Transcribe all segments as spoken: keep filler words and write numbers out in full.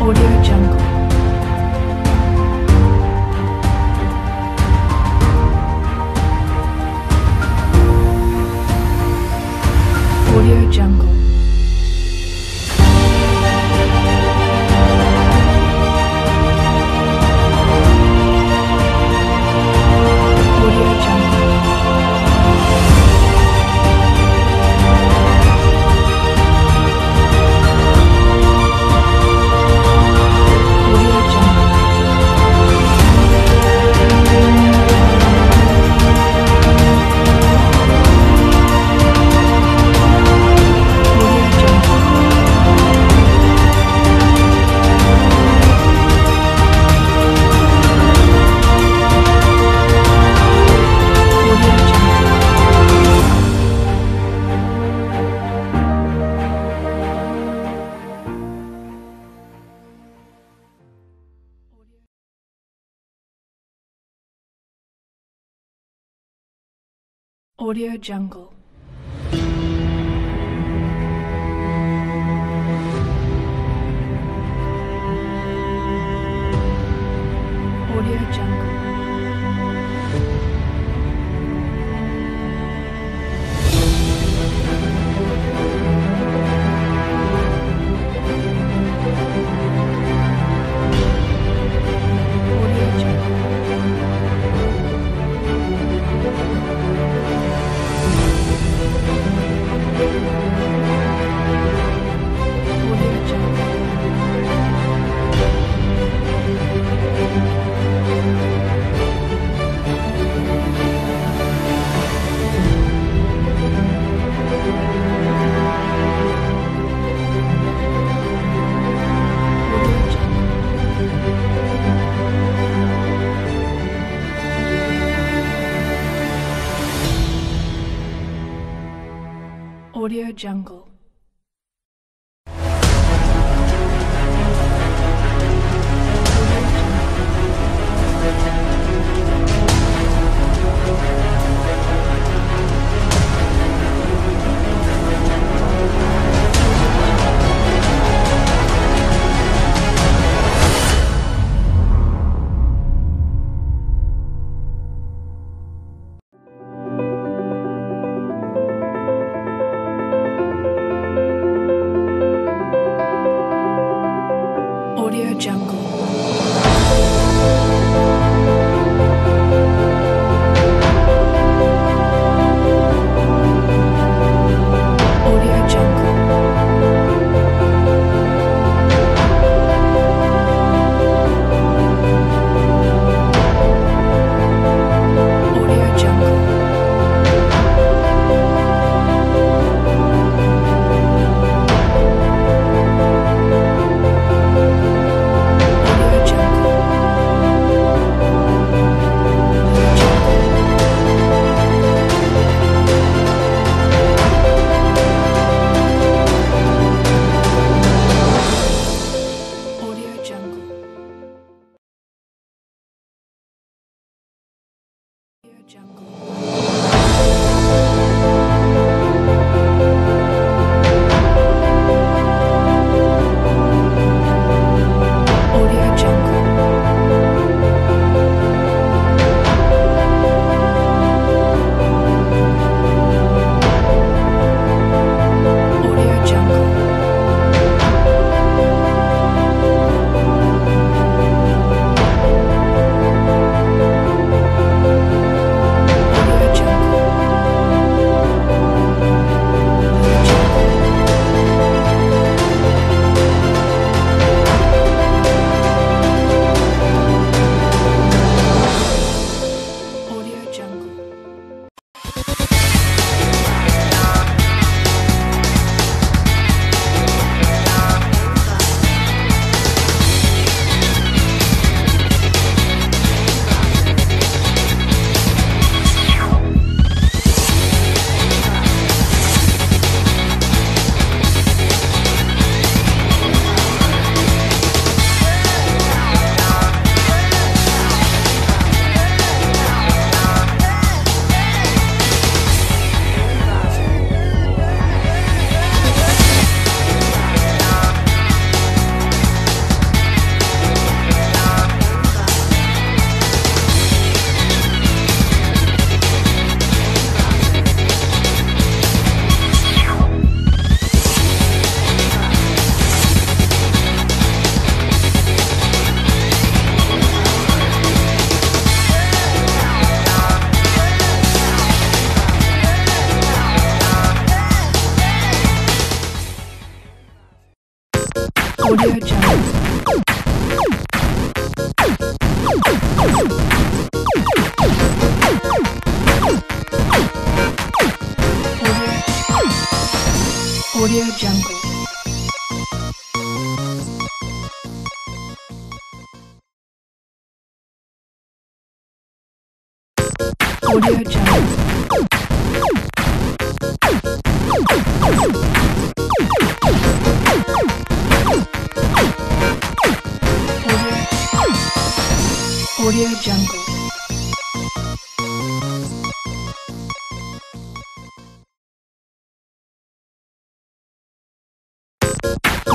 AudioJungle. AudioJungle. AudioJungle. AudioJungle. AudioJungle. Thank you. AudioJungle. AudioJungle. AudioJungle. AudioJungle.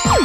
AudioJungle.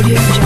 AudioJungle.